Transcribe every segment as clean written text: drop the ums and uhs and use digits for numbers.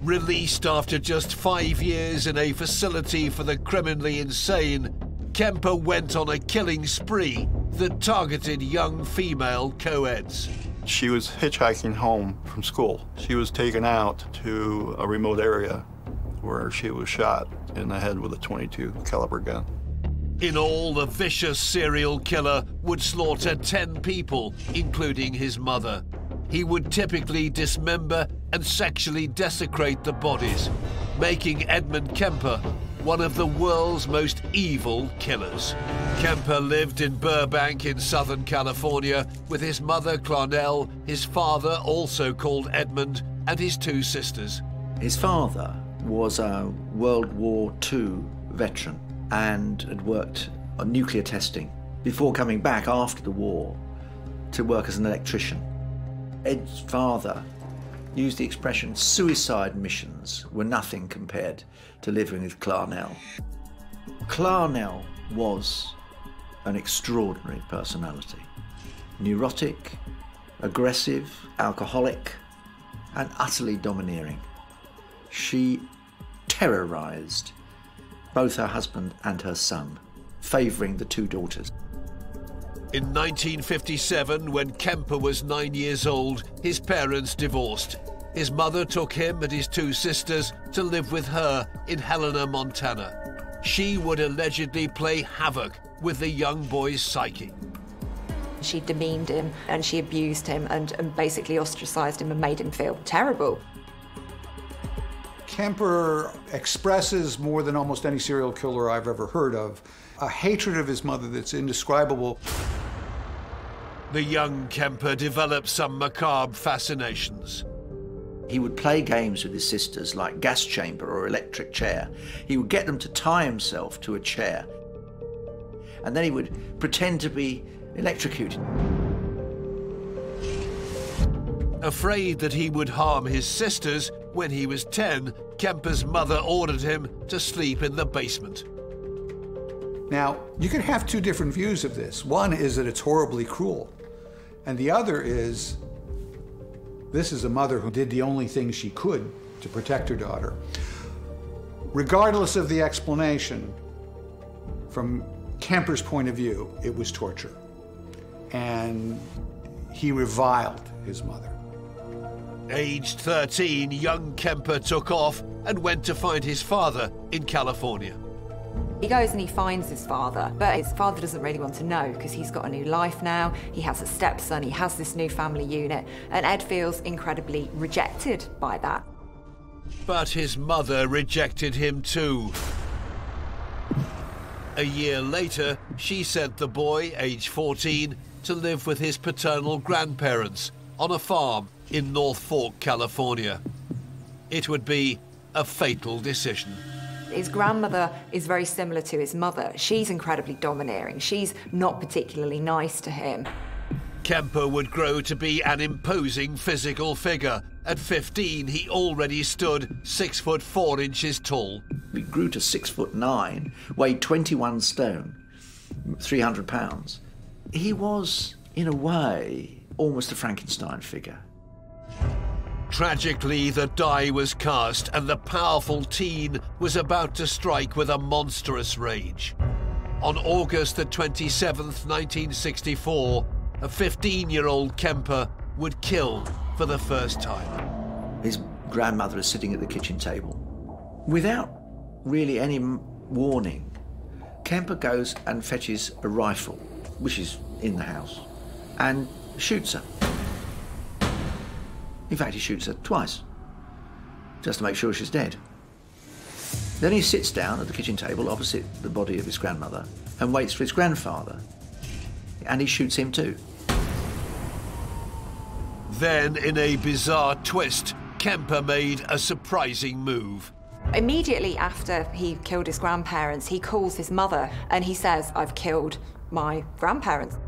Released after just 5 years in a facility for the criminally insane, Kemper went on a killing spree that targeted young female co-eds. She was hitchhiking home from school. She was taken out to a remote area where she was shot in the head with a .22 caliber gun. In all, the vicious serial killer would slaughter 10 people, including his mother. He would typically dismember and sexually desecrate the bodies, making Edmund Kemper one of the world's most evil killers. Kemper lived in Burbank in Southern California with his mother, Clarnell, his father, also called Edmund, and his 2 sisters. His father was a World War II veteran and had worked on nuclear testing before coming back after the war to work as an electrician. Ed's father used the expression suicide missions were nothing compared to living with Clarnell. Clarnell was an extraordinary personality. Neurotic, aggressive, alcoholic, and utterly domineering. She terrorized both her husband and her son, favoring the 2 daughters. In 1957, when Kemper was 9 years old, his parents divorced. His mother took him and his 2 sisters to live with her in Helena, Montana. She would allegedly play havoc with the young boy's psyche. She demeaned him and she abused him and basically ostracized him and made him feel terrible. Kemper expresses, more than almost any serial killer I've ever heard of, a hatred of his mother that's indescribable. The young Kemper developed some macabre fascinations. He would play games with his sisters like gas chamber or electric chair. He would get them to tie himself to a chair, and then he would pretend to be electrocuted. Afraid that he would harm his sisters, when he was 10, Kemper's mother ordered him to sleep in the basement. Now, you could have 2 different views of this. One is that it's horribly cruel, and the other is, this is a mother who did the only thing she could to protect her daughter. Regardless of the explanation, from Kemper's point of view, it was torture, and he reviled his mother. Aged 13, young Kemper took off and went to find his father in California. He goes and he finds his father, but his father doesn't really want to know because he's got a new life now, he has a stepson, he has this new family unit, and Ed feels incredibly rejected by that. But his mother rejected him too. A year later, she sent the boy, age 14, to live with his paternal grandparents on a farm in North Fork, California. It would be a fatal decision. His grandmother is very similar to his mother. She's incredibly domineering. She's not particularly nice to him. Kemper would grow to be an imposing physical figure. At 15, he already stood 6'4" tall. He grew to 6'9", weighed 21 stone, 300 pounds. He was, in a way, almost a Frankenstein figure. Tragically, the die was cast, and the powerful teen was about to strike with a monstrous rage. On August the 27th, 1964, a 15-year-old Kemper would kill for the first time. His grandmother is sitting at the kitchen table. Without really any warning, Kemper goes and fetches a rifle, which is in the house, and shoots her. In fact, he shoots her twice, just to make sure she's dead. Then he sits down at the kitchen table opposite the body of his grandmother and waits for his grandfather, and he shoots him too. Then, in a bizarre twist, Kemper made a surprising move. Immediately after he killed his grandparents, he calls his mother and he says, "I've killed my grandparents."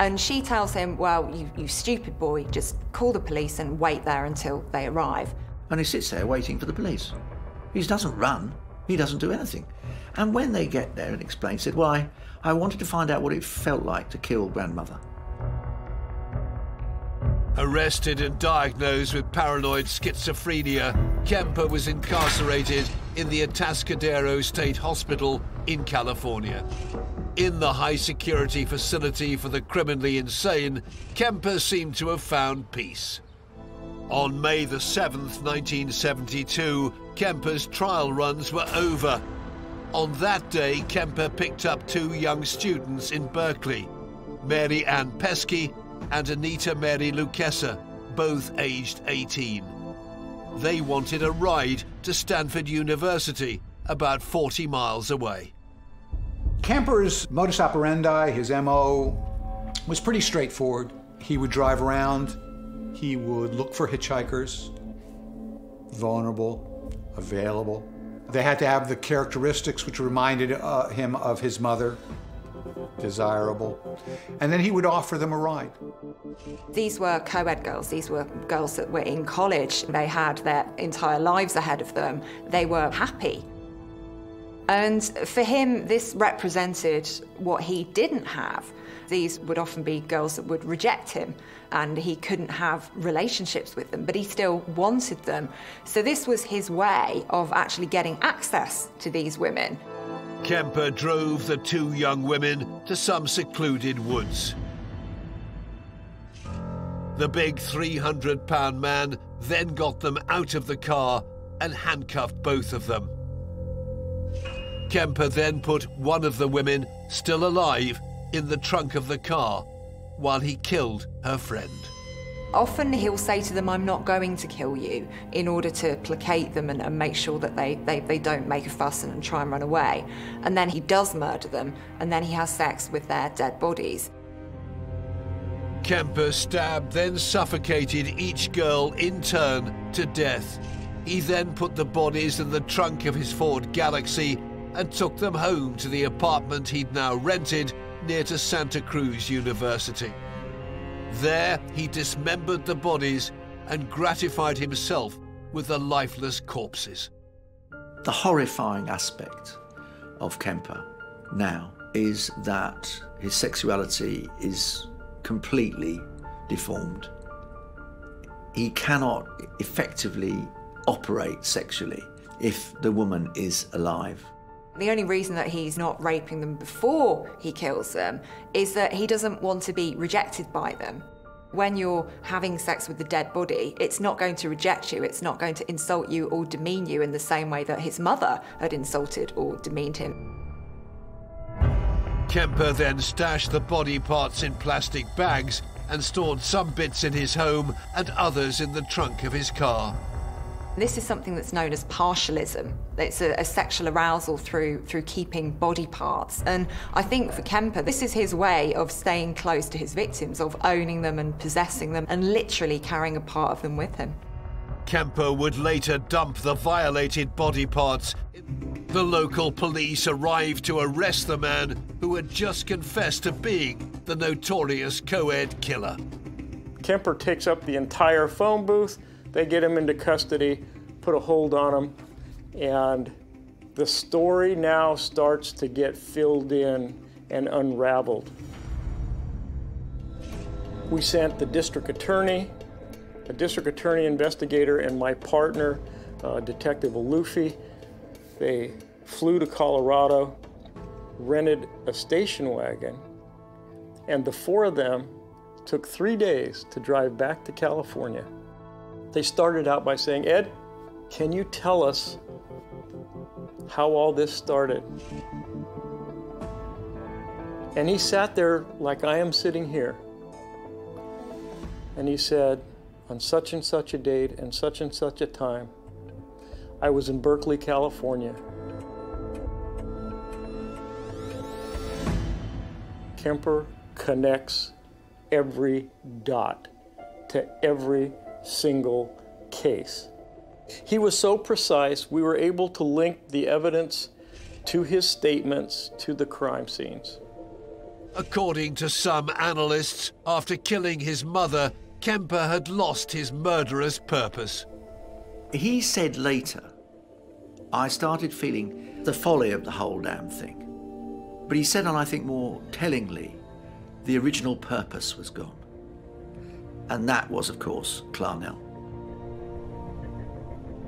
And she tells him, "Well, you stupid boy, just call the police and wait there until they arrive." And he sits there waiting for the police. He doesn't run, he doesn't do anything. And when they get there and explain, said, "Well, I wanted to find out what it felt like to kill grandmother." Arrested and diagnosed with paranoid schizophrenia, Kemper was incarcerated in the Atascadero State Hospital in California. In the high-security facility for the criminally insane, Kemper seemed to have found peace. On May the 7th, 1972, Kemper's trial runs were over. On that day, Kemper picked up two young students in Berkeley, Mary Ann Pesky and Anita Mary Luqueza, both aged 18. They wanted a ride to Stanford University, about 40 miles away. Kemper's modus operandi, his MO, was pretty straightforward. He would drive around, he would look for hitchhikers, vulnerable, available. They had to have the characteristics which reminded him of his mother, desirable, and then he would offer them a ride. These were co-ed girls. These were girls that were in college. They had their entire lives ahead of them. They were happy. And for him, this represented what he didn't have. These would often be girls that would reject him, and he couldn't have relationships with them, but he still wanted them. So this was his way of actually getting access to these women. Kemper drove the two young women to some secluded woods. The big 300-pound man then got them out of the car and handcuffed both of them. Kemper then put one of the women, still alive, in the trunk of the car while he killed her friend. Often he'll say to them, "I'm not going to kill you," in order to placate them and make sure that they don't make a fuss and try and run away. And then he does murder them, and then he has sex with their dead bodies. Kemper stabbed, then suffocated each girl in turn to death. He then put the bodies in the trunk of his Ford Galaxy and took them home to the apartment he'd now rented near to Santa Cruz University. There, he dismembered the bodies and gratified himself with the lifeless corpses. The horrifying aspect of Kemper now is that his sexuality is completely deformed. He cannot effectively operate sexually if the woman is alive. The only reason that he's not raping them before he kills them is that he doesn't want to be rejected by them. When you're having sex with the dead body, it's not going to reject you, it's not going to insult you or demean you in the same way that his mother had insulted or demeaned him. Kemper then stashed the body parts in plastic bags and stored some bits in his home and others in the trunk of his car. This is something that's known as partialism. It's a sexual arousal through keeping body parts. And I think for Kemper, this is his way of staying close to his victims, of owning them and possessing them and literally carrying a part of them with him. Kemper would later dump the violated body parts. The local police arrived to arrest the man who had just confessed to being the notorious co-ed killer. Kemper takes up the entire phone booth. They get him into custody, put a hold on him, and the story now starts to get filled in and unraveled. We sent the district attorney, a district attorney investigator, and my partner, Detective Alufi. They flew to Colorado, rented a station wagon, and the four of them took 3 days to drive back to California. They started out by saying, "Ed, can you tell us how all this started?" And he sat there like I am sitting here. And he said, "On such and such a date and such a time, I was in Berkeley, California." Kemper connects every dot to every single case. He was so precise, we were able to link the evidence to his statements to the crime scenes. According to some analysts, after killing his mother, Kemper had lost his murderous purpose. He said later, "I started feeling the folly of the whole damn thing." But he said, and I think more tellingly, the original purpose was gone. and that was, of course, Clarnell.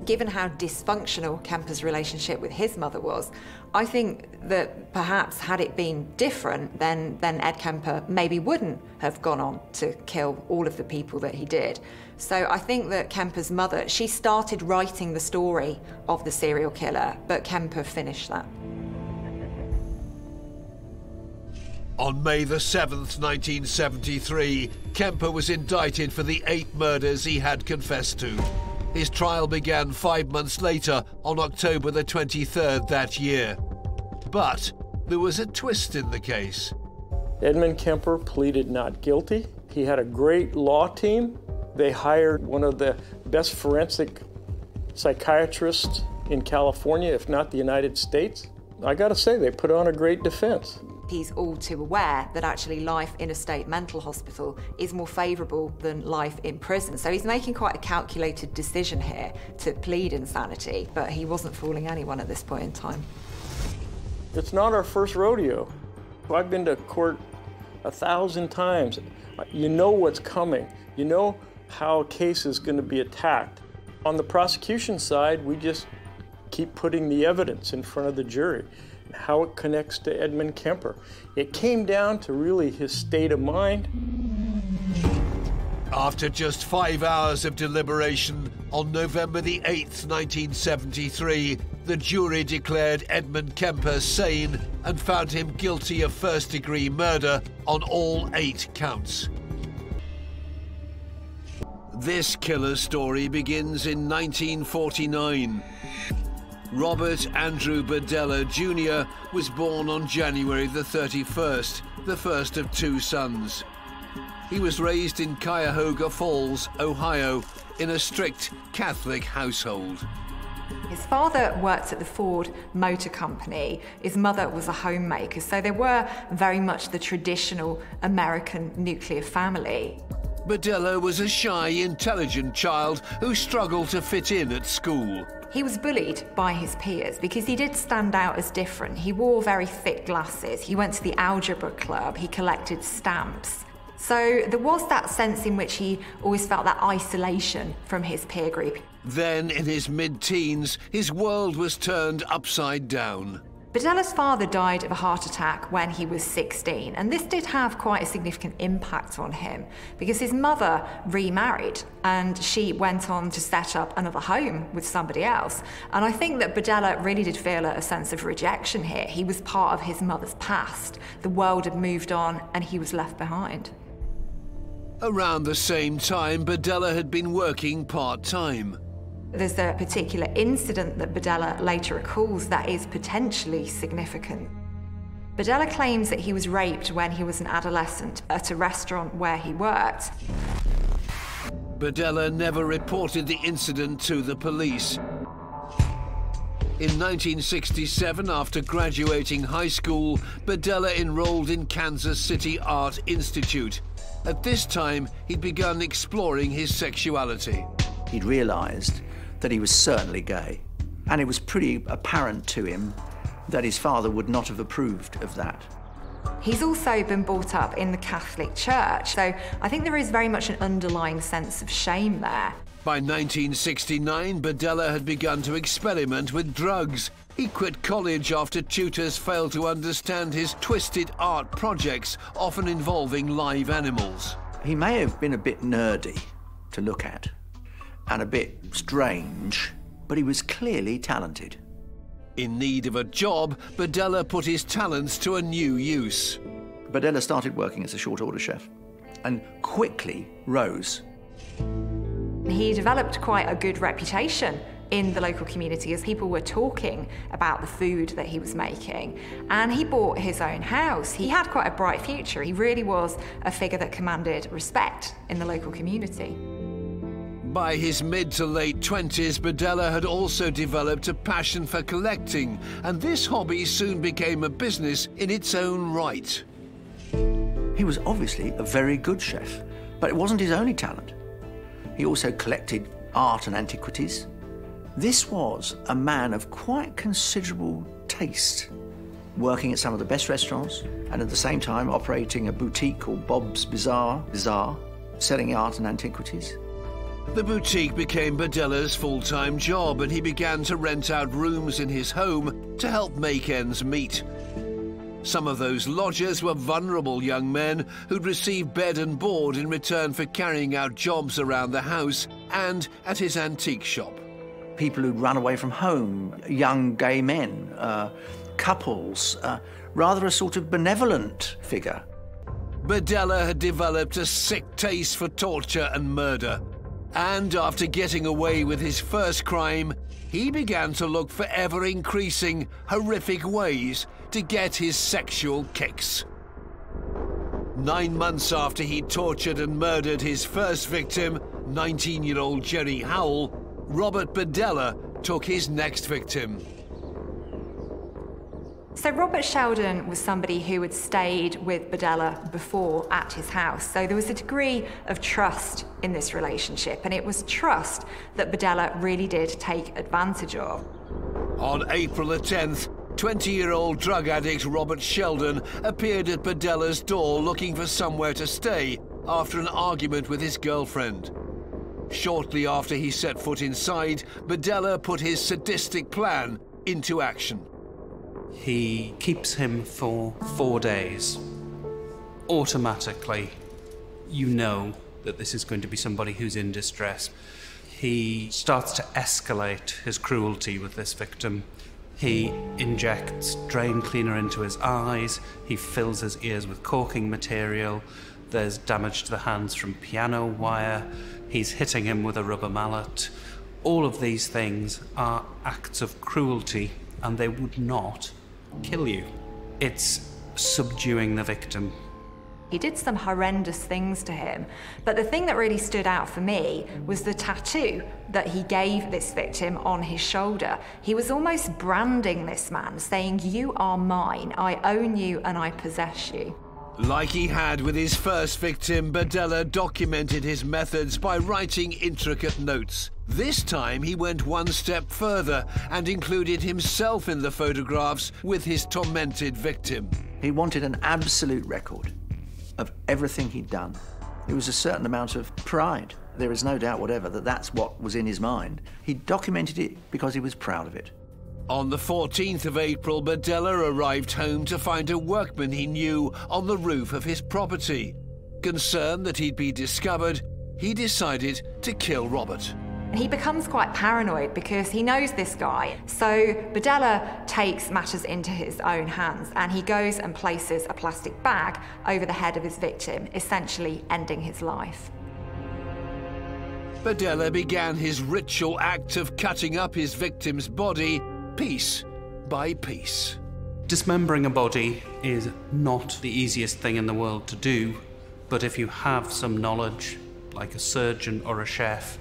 Given how dysfunctional Kemper's relationship with his mother was, I think that perhaps had it been different, then Ed Kemper maybe wouldn't have gone on to kill all of the people that he did. So I think that Kemper's mother, she started writing the story of the serial killer, but Kemper finished that. On May the 7th, 1973, Kemper was indicted for the 8 murders he had confessed to. His trial began 5 months later, on October the 23rd that year. But there was a twist in the case. Edmund Kemper pleaded not guilty. He had a great law team. They hired one of the best forensic psychiatrists in California, if not the United States. I gotta say, they put on a great defense. He's all too aware that actually life in a state mental hospital is more favorable than life in prison. So he's making quite a calculated decision here to plead insanity, but he wasn't fooling anyone at this point in time. It's not our first rodeo. I've been to court 1,000 times. You know what's coming. You know how a case is going to be attacked. On the prosecution side, we just keep putting the evidence in front of the jury. How it connects to Edmund Kemper. It came down to really his state of mind. After just 5 hours of deliberation, on November the 8th, 1973, the jury declared Edmund Kemper sane and found him guilty of first-degree murder on all 8 counts. This killer story begins in 1949. Robert Andrew Berdella Jr. was born on January the 31st, the first of 2 sons. He was raised in Cuyahoga Falls, Ohio, in a strict Catholic household. His father worked at the Ford Motor Company. His mother was a homemaker, so they were very much the traditional American nuclear family. Berdella was a shy, intelligent child who struggled to fit in at school. He was bullied by his peers because he did stand out as different. He wore very thick glasses. He went to the algebra club. He collected stamps. So there was that sense in which he always felt that isolation from his peer group. Then, in his mid-teens, his world was turned upside down. Berdella's father died of a heart attack when he was 16, and this did have quite a significant impact on him because his mother remarried and she went on to set up another home with somebody else. And I think that Berdella really did feel a sense of rejection here. He was part of his mother's past. The world had moved on and he was left behind. Around the same time, Berdella had been working part-time. There's a particular incident that Berdella later recalls that is potentially significant. Berdella claims that he was raped when he was an adolescent at a restaurant where he worked. Berdella never reported the incident to the police. In 1967, after graduating high school, Berdella enrolled in Kansas City Art Institute. At this time, he'd begun exploring his sexuality. He'd realized that he was certainly gay, and it was pretty apparent to him that his father would not have approved of that. He's also been brought up in the Catholic Church, so I think there is very much an underlying sense of shame there. By 1969, Berdella had begun to experiment with drugs. He quit college after tutors failed to understand his twisted art projects, often involving live animals. He may have been a bit nerdy to look at, and a bit strange, but he was clearly talented. In need of a job, Berdella put his talents to a new use. Berdella started working as a short order chef and quickly rose. He developed quite a good reputation in the local community as people were talking about the food that he was making. And he bought his own house. He had quite a bright future. He really was a figure that commanded respect in the local community. By his mid to late 20s, Berdella had also developed a passion for collecting, and this hobby soon became a business in its own right. He was obviously a very good chef, but it wasn't his only talent. He also collected art and antiquities. This was a man of quite considerable taste, working at some of the best restaurants and at the same time operating a boutique called Bob's Bazaar. selling art and antiquities. The boutique became Berdella's full-time job, and he began to rent out rooms in his home to help make ends meet. Some of those lodgers were vulnerable young men who'd received bed and board in return for carrying out jobs around the house and at his antique shop. People who'd run away from home, young gay men, couples, rather a sort of benevolent figure. Berdella had developed a sick taste for torture and murder, and after getting away with his first crime, he began to look for ever-increasing, horrific ways to get his sexual kicks. 9 months after he tortured and murdered his first victim, 19-year-old Jerry Howell, Robert Berdella took his next victim. So Robert Sheldon was somebody who had stayed with Berdella before at his house, so there was a degree of trust in this relationship, and it was trust that Berdella really did take advantage of. On April the 10th, 20-year-old drug addict Robert Sheldon appeared at Berdella's door looking for somewhere to stay after an argument with his girlfriend. Shortly after he set foot inside, Berdella put his sadistic plan into action. He keeps him for 4 days. Automatically, you know that this is going to be somebody who's in distress. He starts to escalate his cruelty with this victim. He injects drain cleaner into his eyes. He fills his ears with caulking material. There's damage to the hands from piano wire. He's hitting him with a rubber mallet. All of these things are acts of cruelty, and they would not kill you. It's subduing the victim. He did some horrendous things to him, but the thing that really stood out for me was the tattoo that he gave this victim on his shoulder. He was almost branding this man, saying, "You are mine, I own you and I possess you." Like he had with his first victim, Berdella documented his methods by writing intricate notes. This time he went one step further and included himself in the photographs with his tormented victim. He wanted an absolute record of everything he'd done. It was a certain amount of pride. There is no doubt whatever that that's what was in his mind. He documented it because he was proud of it. On the 14th of April, Berdella arrived home to find a workman he knew on the roof of his property. Concerned that he'd be discovered, he decided to kill Robert. He becomes quite paranoid because he knows this guy. So Berdella takes matters into his own hands, and he goes and places a plastic bag over the head of his victim, essentially ending his life. Berdella began his ritual act of cutting up his victim's body piece by piece. Dismembering a body is not the easiest thing in the world to do, but if you have some knowledge, like a surgeon or a chef,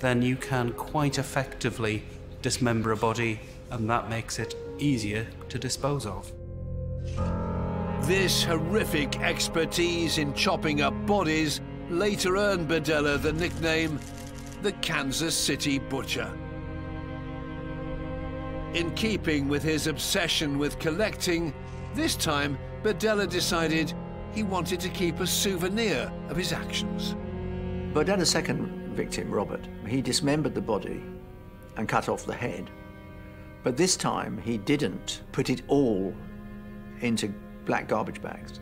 then you can quite effectively dismember a body, and that makes it easier to dispose of. This horrific expertise in chopping up bodies later earned Berdella the nickname the Kansas City Butcher. In keeping with his obsession with collecting, this time Berdella decided he wanted to keep a souvenir of his actions. Berdella's second victim, Robert, he dismembered the body and cut off the head, but this time he didn't put it all into black garbage bags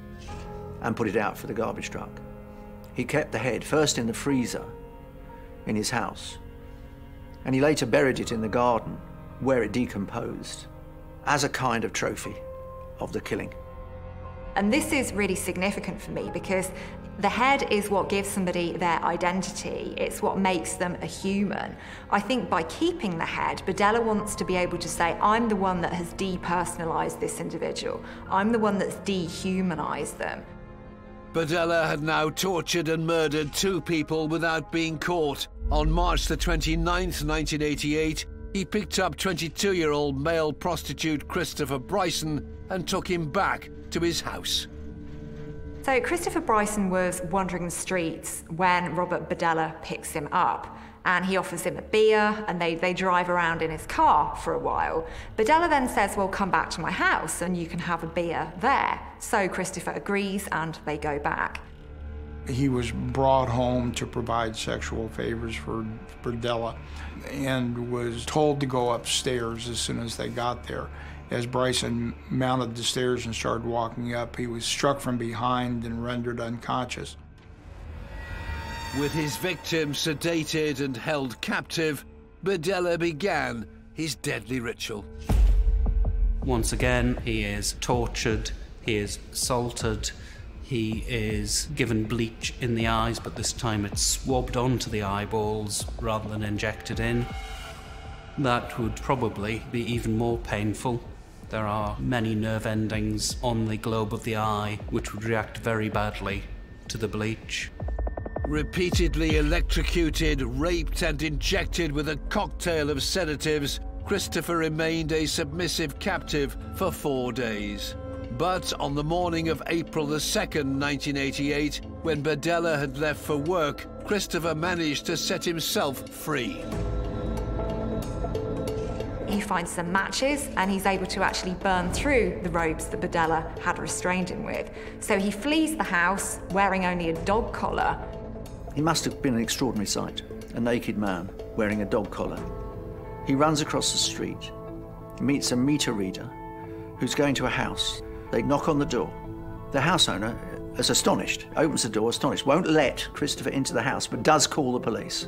and put it out for the garbage truck. He kept the head first in the freezer in his house, and he later buried it in the garden where it decomposed as a kind of trophy of the killing. And this is really significant for me because the head is what gives somebody their identity. It's what makes them a human. I think by keeping the head, Berdella wants to be able to say, I'm the one that has depersonalized this individual. I'm the one that's dehumanized them. Berdella had now tortured and murdered 2 people without being caught. On March the 29th, 1988, he picked up 22-year-old male prostitute Christopher Bryson and took him back to his house. So Christopher Bryson was wandering the streets when Robert Berdella picks him up, and he offers him a beer, and they drive around in his car for a while. Berdella then says, well, come back to my house and you can have a beer there. So Christopher agrees and they go back. He was brought home to provide sexual favors for Berdella and was told to go upstairs as soon as they got there. As Bryson mounted the stairs and started walking up, he was struck from behind and rendered unconscious. With his victim sedated and held captive, Berdella began his deadly ritual. Once again, he is tortured, he is assaulted, he is given bleach in the eyes, but this time it's swabbed onto the eyeballs rather than injected in. That would probably be even more painful. There are many nerve endings on the globe of the eye which would react very badly to the bleach. Repeatedly electrocuted, raped and injected with a cocktail of sedatives, Christopher remained a submissive captive for 4 days. But on the morning of April the 2nd, 1988, when Berdella had left for work, Christopher managed to set himself free. He finds some matches and he's able to actually burn through the robes that Berdella had restrained him with. So he flees the house wearing only a dog collar. He must have been an extraordinary sight, a naked man wearing a dog collar. He runs across the street, meets a meter reader who's going to a house. They knock on the door. The house owner is astonished, opens the door, astonished, won't let Christopher into the house, but does call the police.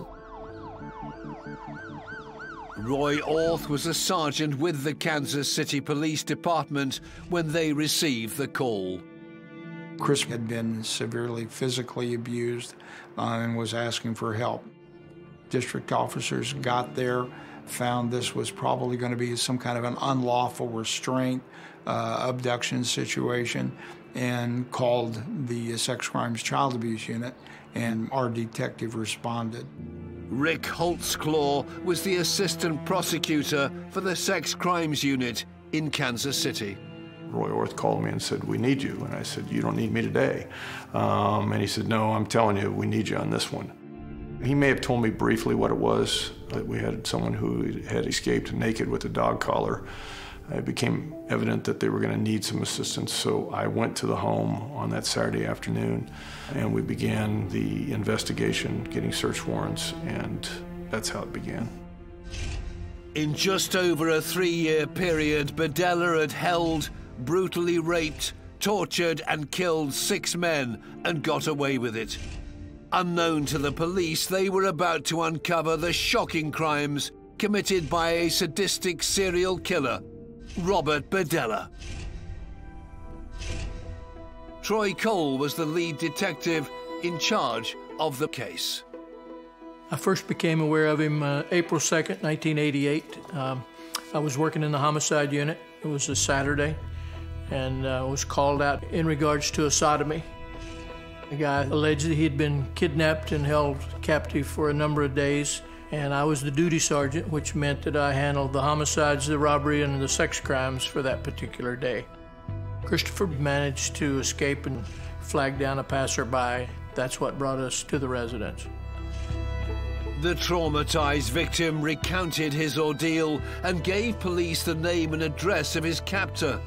Roy Orth was a sergeant with the Kansas City Police Department when they received the call. Chris had been severely physically abused and was asking for help. District officers got there, found this was probably going to be some kind of an unlawful restraint, abduction situation, and called the Sex Crimes Child Abuse Unit, and our detective responded. Rick Holtzclaw was the assistant prosecutor for the Sex Crimes Unit in Kansas City. Roy Orth called me and said, "We need you." And I said, "You don't need me today." And he said, "No, I'm telling you, we need you on this one." He may have told me briefly what it was, that we had someone who had escaped naked with a dog collar. It became evident that they were going to need some assistance, so I went to the home on that Saturday afternoon, and we began the investigation, getting search warrants, and that's how it began. In just over a 3-year period, Berdella had held, brutally raped, tortured and killed 6 men, and got away with it. Unknown to the police, they were about to uncover the shocking crimes committed by a sadistic serial killer, Robert Berdella. Troy Cole was the lead detective in charge of the case. I first became aware of him April 2nd, 1988. I was working in the homicide unit. It was a Saturday, and I was called out in regards to a sodomy. The guy alleged that he had been kidnapped and held captive for a number of days, and I was the duty sergeant, which meant that I handled the homicides, the robbery, and the sex crimes for that particular day. Christopher managed to escape and flag down a passerby. That's what brought us to the residence. The traumatized victim recounted his ordeal and gave police the name and address of his captor.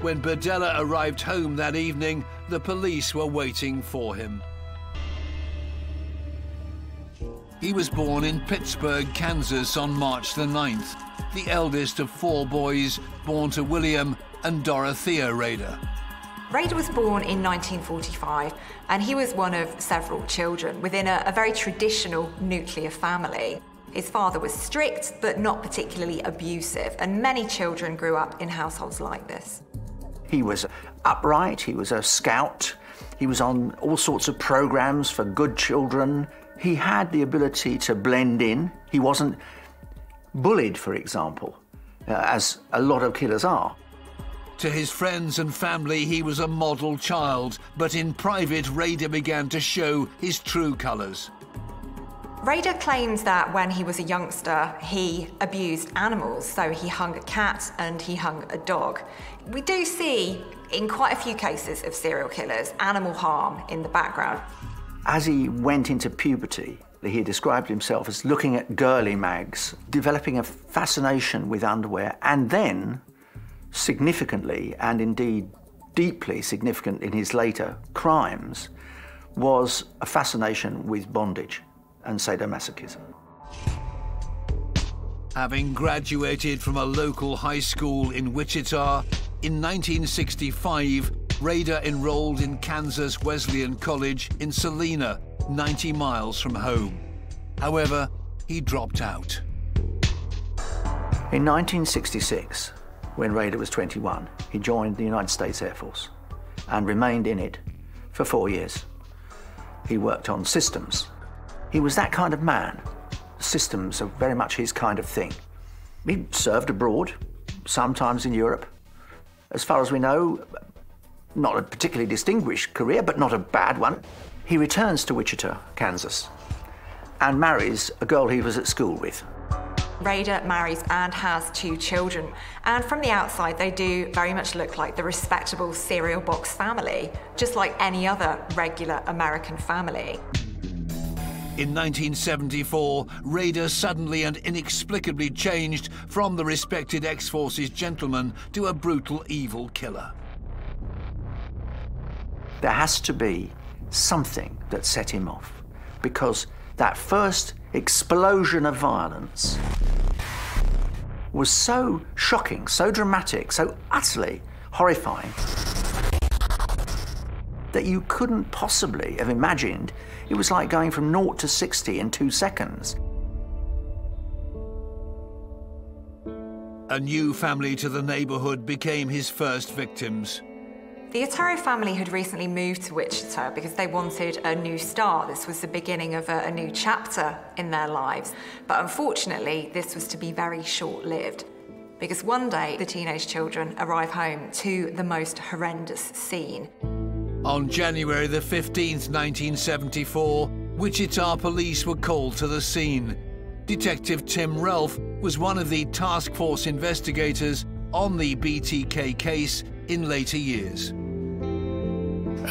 When Berdella arrived home that evening, the police were waiting for him. He was born in Pittsburgh, Kansas on March the 9th, the eldest of 4 boys born to William and Dorothea Rader. Rader was born in 1945, and he was one of several children within a very traditional nuclear family. His father was strict, but not particularly abusive, and many children grew up in households like this. He was upright, he was a scout, he was on all sorts of programs for good children. He had the ability to blend in. He wasn't bullied, for example, as a lot of killers are. To his friends and family, he was a model child, but in private, Rader began to show his true colors. Rader claims that when he was a youngster, he abused animals, so he hung a cat and he hung a dog. We do see, in quite a few cases of serial killers, animal harm in the background. As he went into puberty, he described himself as looking at girly mags, developing a fascination with underwear, and then, significantly and indeed deeply significant in his later crimes, was a fascination with bondage and sadomasochism. Having graduated from a local high school in Wichita, in 1965, Rader enrolled in Kansas Wesleyan College in Salina, 90 miles from home. However, he dropped out. In 1966, when Rader was 21, he joined the United States Air Force and remained in it for 4 years. He worked on systems. He was that kind of man. Systems are very much his kind of thing. He served abroad, sometimes in Europe. As far as we know, not a particularly distinguished career, but not a bad one. He returns to Wichita, Kansas, and marries a girl he was at school with. Rader marries and has 2 children, and from the outside they do very much look like the respectable cereal box family, just like any other regular American family. In 1974, Rader suddenly and inexplicably changed from the respected X-Forces gentleman to a brutal evil killer. There has to be something that set him off, because that first explosion of violence was so shocking, so dramatic, so utterly horrifying that you couldn't possibly have imagined. It was like going from 0 to 60 in 2 seconds. A new family to the neighborhood became his first victims. The Otero family had recently moved to Wichita because they wanted a new start. This was the beginning of a new chapter in their lives. But unfortunately, this was to be very short-lived, because one day the teenage children arrive home to the most horrendous scene. On January the 15th, 1974, Wichita police were called to the scene. Detective Tim Ralph was one of the task force investigators on the BTK case in later years.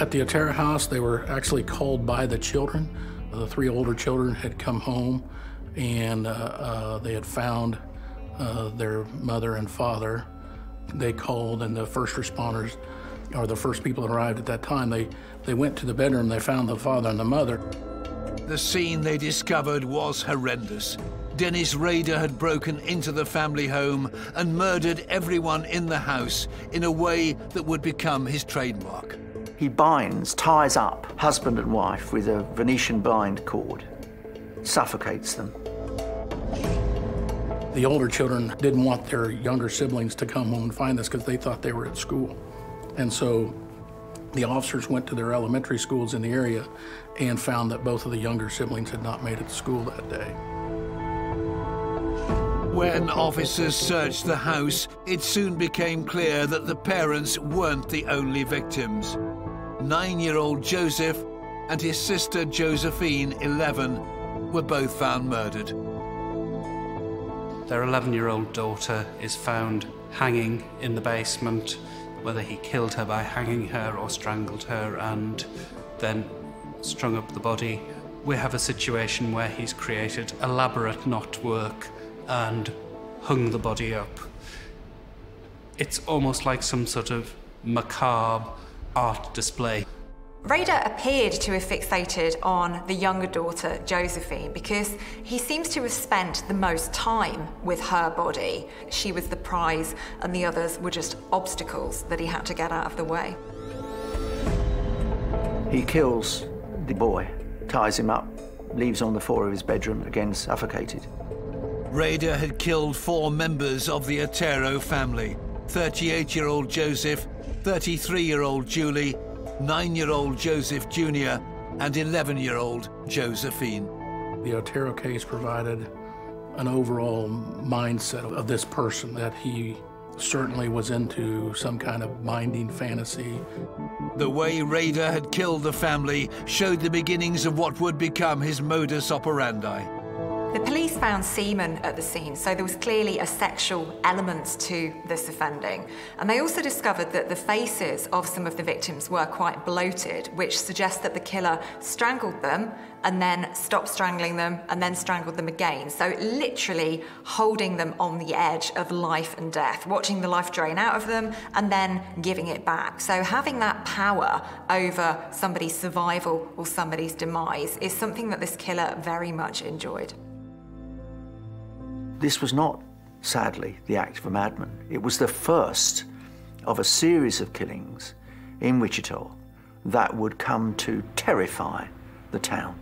At the Otero house, they were actually called by the children. The 3 older children had come home, and they had found their mother and father. They called, and the first responders, or the first people that arrived at that time, they went to the bedroom, they found the father and the mother. The scene they discovered was horrendous. Dennis Rader had broken into the family home and murdered everyone in the house in a way that would become his trademark. He binds, ties up husband and wife with a Venetian blind cord, suffocates them. The older children didn't want their younger siblings to come home and find this because they thought they were at school. And so the officers went to their elementary schools in the area and found that both of the younger siblings had not made it to school that day. When officers searched the house, it soon became clear that the parents weren't the only victims. 9-year-old Joseph and his sister Josephine, 11, were both found murdered. Their 11-year-old daughter is found hanging in the basement. Whether he killed her by hanging her or strangled her and then strung up the body. We have a situation where he's created elaborate knot work and hung the body up. It's almost like some sort of macabre art display. Rader appeared to have fixated on the younger daughter, Josephine, because he seems to have spent the most time with her body. She was the prize, and the others were just obstacles that he had to get out of the way. He kills the boy, ties him up, leaves on the floor of his bedroom, again suffocated. Rader had killed 4 members of the Otero family, 38-year-old Joseph, 33-year-old Julie, 9-year-old Joseph Jr. and 11-year-old Josephine. The Otero case provided an overall mindset of this person, that he certainly was into some kind of binding fantasy. The way Rader had killed the family showed the beginnings of what would become his modus operandi. The police found semen at the scene, so there was clearly a sexual element to this offending. And they also discovered that the faces of some of the victims were quite bloated, which suggests that the killer strangled them and then stopped strangling them and then strangled them again. So literally holding them on the edge of life and death, watching the life drain out of them and then giving it back. So having that power over somebody's survival or somebody's demise is something that this killer very much enjoyed. This was not, sadly, the act of a madman. It was the first of a series of killings in Wichita that would come to terrify the town.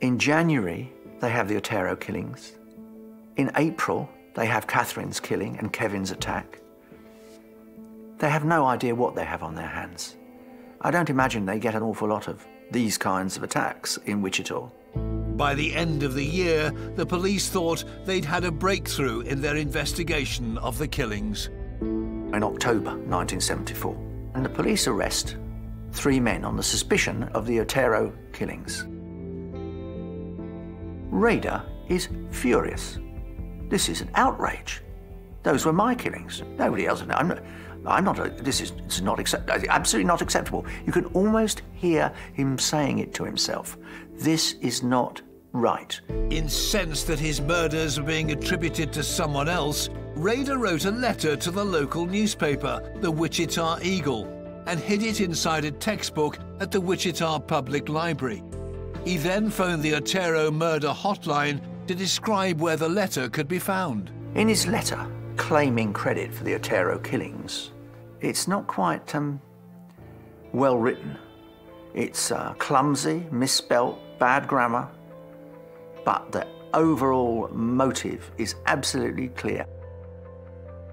In January, they have the Otero killings. In April, they have Catherine's killing and Kevin's attack. They have no idea what they have on their hands. I don't imagine they get an awful lot of these kinds of attacks in Wichita. By the end of the year, the police thought they'd had a breakthrough in their investigation of the killings. In October 1974, and the police arrest 3 men on the suspicion of the Otero killings. Rader is furious. This is an outrage. Those were my killings. Nobody else. Absolutely not acceptable. You can almost hear him saying it to himself. This is not right. Incensed that his murders were being attributed to someone else, Rader wrote a letter to the local newspaper, the Wichita Eagle, and hid it inside a textbook at the Wichita Public Library. He then phoned the Otero murder hotline to describe where the letter could be found. In his letter claiming credit for the Otero killings, it's not quite well written. It's clumsy, misspelt, bad grammar, but the overall motive is absolutely clear.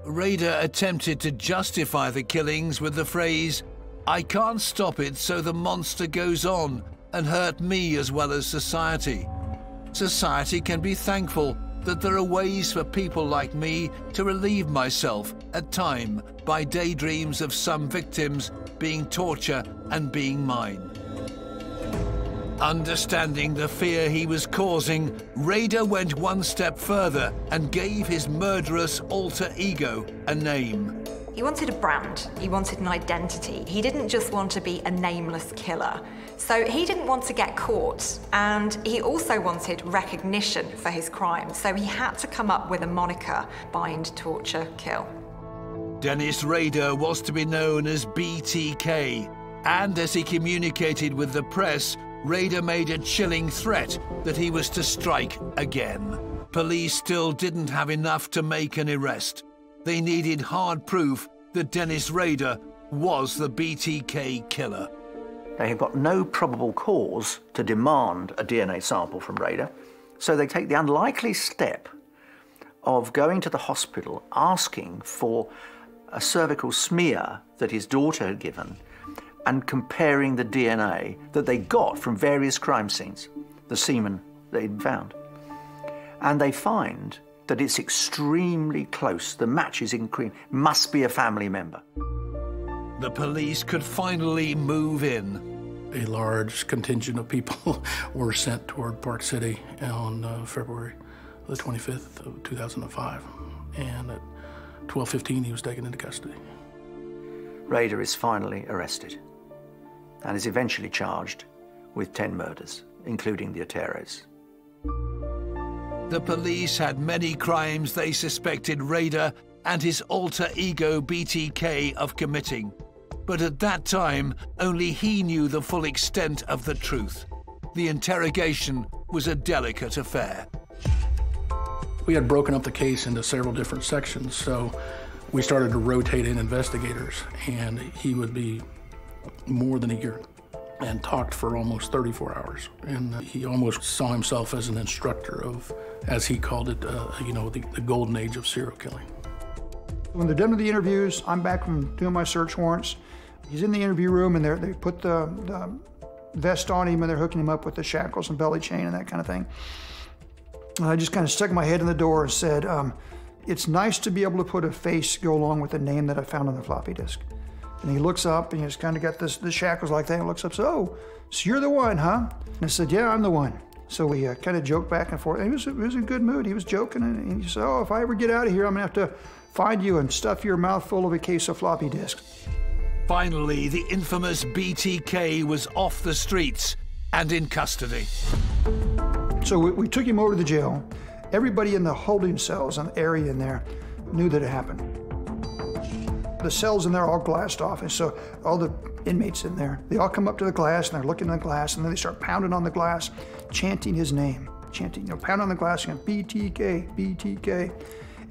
Rader attempted to justify the killings with the phrase, "I can't stop it, so the monster goes on and hurt me as well as society. Society can be thankful that there are ways for people like me to relieve myself at time by daydreams of some victims being torture and being mine." Understanding the fear he was causing, Rader went one step further and gave his murderous alter ego a name. He wanted a brand, he wanted an identity. He didn't just want to be a nameless killer. So he didn't want to get caught, and he also wanted recognition for his crime. So he had to come up with a moniker: bind, torture, kill. Dennis Rader was to be known as BTK, and as he communicated with the press, Rader made a chilling threat that he was to strike again. Police still didn't have enough to make an arrest. They needed hard proof that Dennis Rader was the BTK killer. They have got no probable cause to demand a DNA sample from Rader, so they take the unlikely step of going to the hospital asking for a cervical smear that his daughter had given and comparing the DNA that they got from various crime scenes, the semen they'd found. And they find that it's extremely close. The match is incredible. Must be a family member. The police could finally move in. A large contingent of people were sent toward Park City on February the 25th of 2005. And at 12:15, he was taken into custody. Rader is finally arrested and is eventually charged with 10 murders, including the Oteros. The police had many crimes they suspected Rader and his alter ego BTK of committing. But at that time, only he knew the full extent of the truth. The interrogation was a delicate affair. We had broken up the case into several different sections, so we started to rotate in investigators, and he would be more than a year and talked for almost 34 hours. And he almost saw himself as an instructor of, as he called it, the golden age of serial killing. When they're done with the interviews, I'm back from doing my search warrants. He's in the interview room, and they put the vest on him, and they're hooking him up with the shackles and belly chain and that kind of thing. And I just kind of stuck my head in the door and said, it's nice to be able to put a face, go along with the name that I found on the floppy disk. And he looks up, and he's kind of got the shackles like that, and looks up and says, "Oh, so you're the one, huh?" And I said, "Yeah, I'm the one." So we kind of joked back and forth. And he was in a good mood. He was joking, and he said, "Oh, if I ever get out of here, I'm going to have to find you and stuff your mouth full of a case of floppy disks." Finally, the infamous BTK was off the streets and in custody. So we took him over to the jail. Everybody in the holding cells and area in there knew that it happened. The cells in there are all glassed off, and so all the inmates in there, they all come up to the glass, and they're looking at the glass, and then they start pounding on the glass, chanting his name, chanting, you know, pounding on the glass, and BTK, BTK.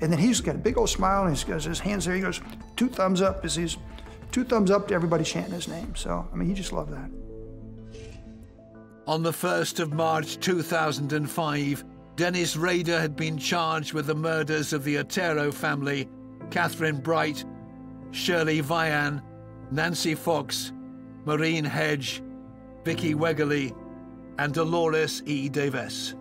And then he's got a big old smile, and he's got his hands there, he goes, two thumbs up, as he's two thumbs up to everybody chanting his name. So, I mean, he just loved that. On the 1st of March 2005, Dennis Rader had been charged with the murders of the Otero family, Catherine Bright, Shirley Vian, Nancy Fox, Maureen Hedge, Vicky Wegerly, and Dolores E. Davis.